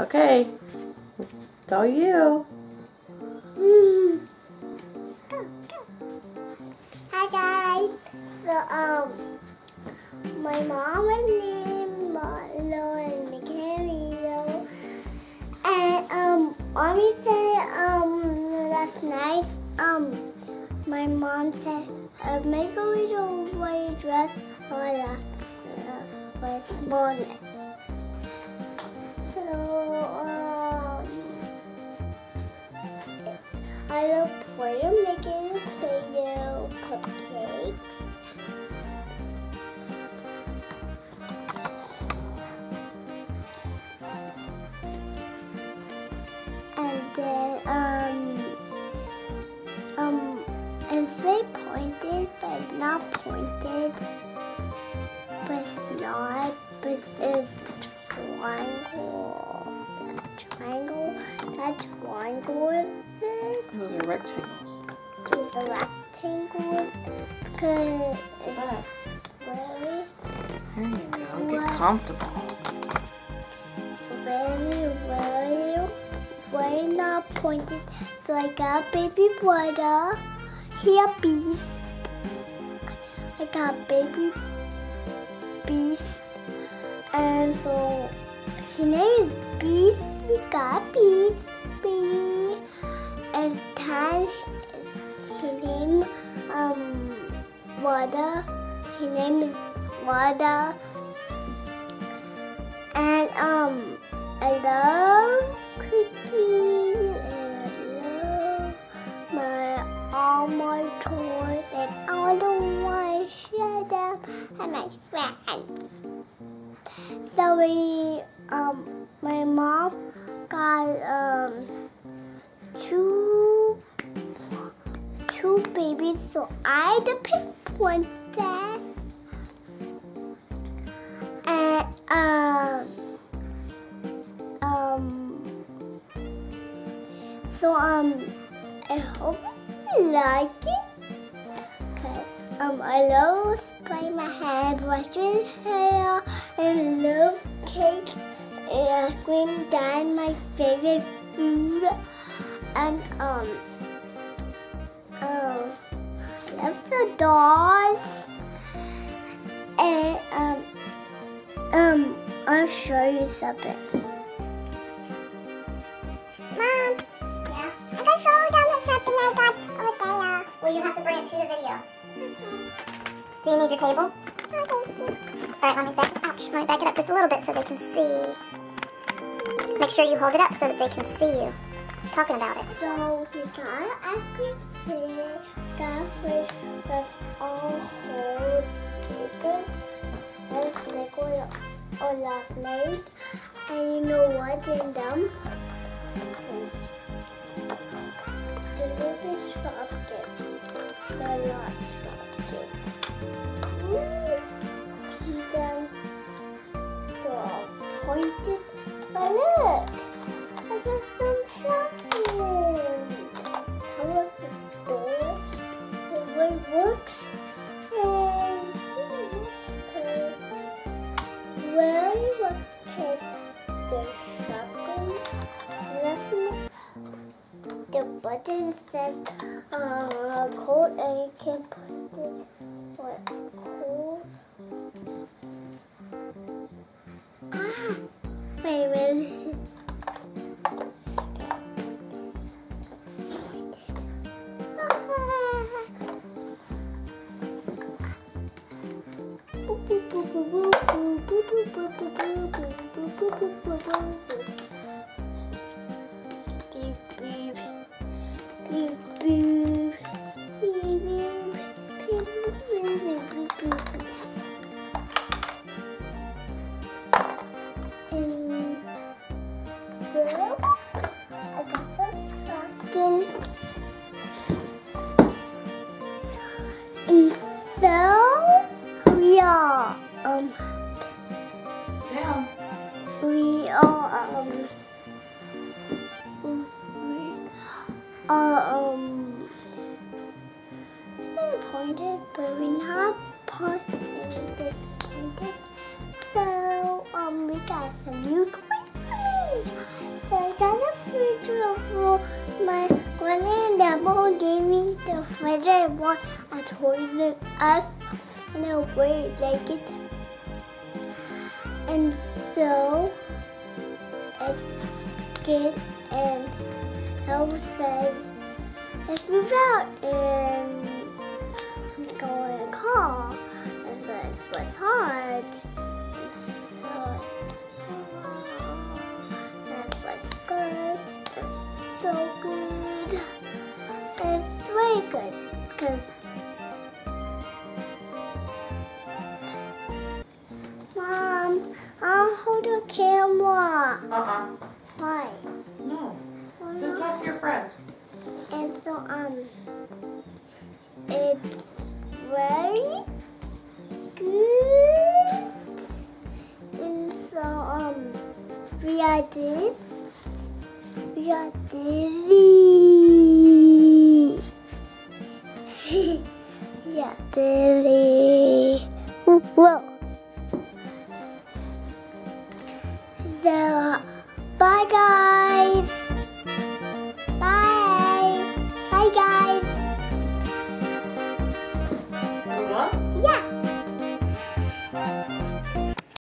Okay. It's all you. Hi guys. So my mom was leaving Marlo and Miguel, and Mommy said last night my mom said make a little white dress for this morning. So I look forward to making potato cupcakes. And then it's very pointed but not pointed. But it's not, but it's triangle. That triangle. That triangle is it? Those are rectangles. Those are rectangles. Cause it's really. There you go. Get comfortable. Really not pointed. So I got baby brother. He a beast. I got baby Beast, and so his name is Beast. We got Beast, baby. And Tan, his name Water. His name is Water. And I love cookies. And I love all my toys, and I don't want to share them and my friends. So we, my mom got two babies. So I the pink princess, and so I hope you like it. I love spraying my hand, washing hair, and love cake and ice cream. That's my favorite food. And love the dolls. And I'll show you something. Mom, yeah, I can show them the something I got over there. Well, you have to bring it to the video. Okay. Do you need your table? No, thank you. Alright, let me back it up just a little bit so they can see. Make sure you hold it up so that they can see you talking about it. So we got ice cream here, got fish with all holes, stickers, and stickers on last night. And you know what in them? The little chopsticks. They're not chopsticks. See them? They're all pointed. But look! I got some chopsticks. How much the doors? The way it looks is where you pick the shopping. The button says cold, and you can put this for cold. Wait a minute. Pointed, but we're not pointed. So we got some new toys for me. Grandma gave me the fridge I want and holding us in a way like it. And so it's good, and Help says, let's move out, and I'm going to call. And so it's what's hard. So that's what's good. That's so good. It's really good because Mom, I'll hold the camera. Why? No. Just help your friends. And so it's very good. And so we are dizzy. Yeah, dizzy. Whoa. So bye guys.